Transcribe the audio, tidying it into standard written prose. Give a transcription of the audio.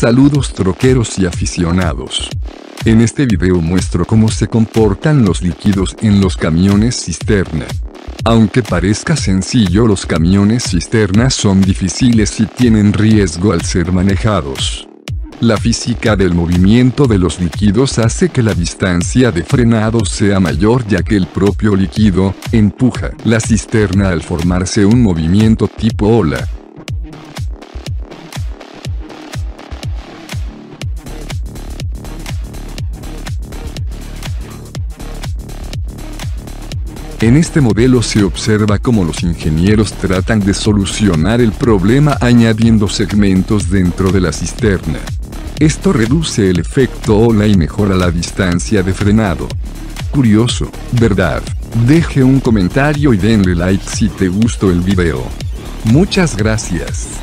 Saludos troqueros y aficionados. En este video muestro cómo se comportan los líquidos en los camiones cisterna. Aunque parezca sencillo, los camiones cisterna son difíciles y tienen riesgo al ser manejados. La física del movimiento de los líquidos hace que la distancia de frenado sea mayor, ya que el propio líquido empuja la cisterna al formarse un movimiento tipo ola. En este modelo se observa cómo los ingenieros tratan de solucionar el problema añadiendo segmentos dentro de la cisterna. Esto reduce el efecto ola y mejora la distancia de frenado. Curioso, ¿verdad? Deje un comentario y denle like si te gustó el video. Muchas gracias.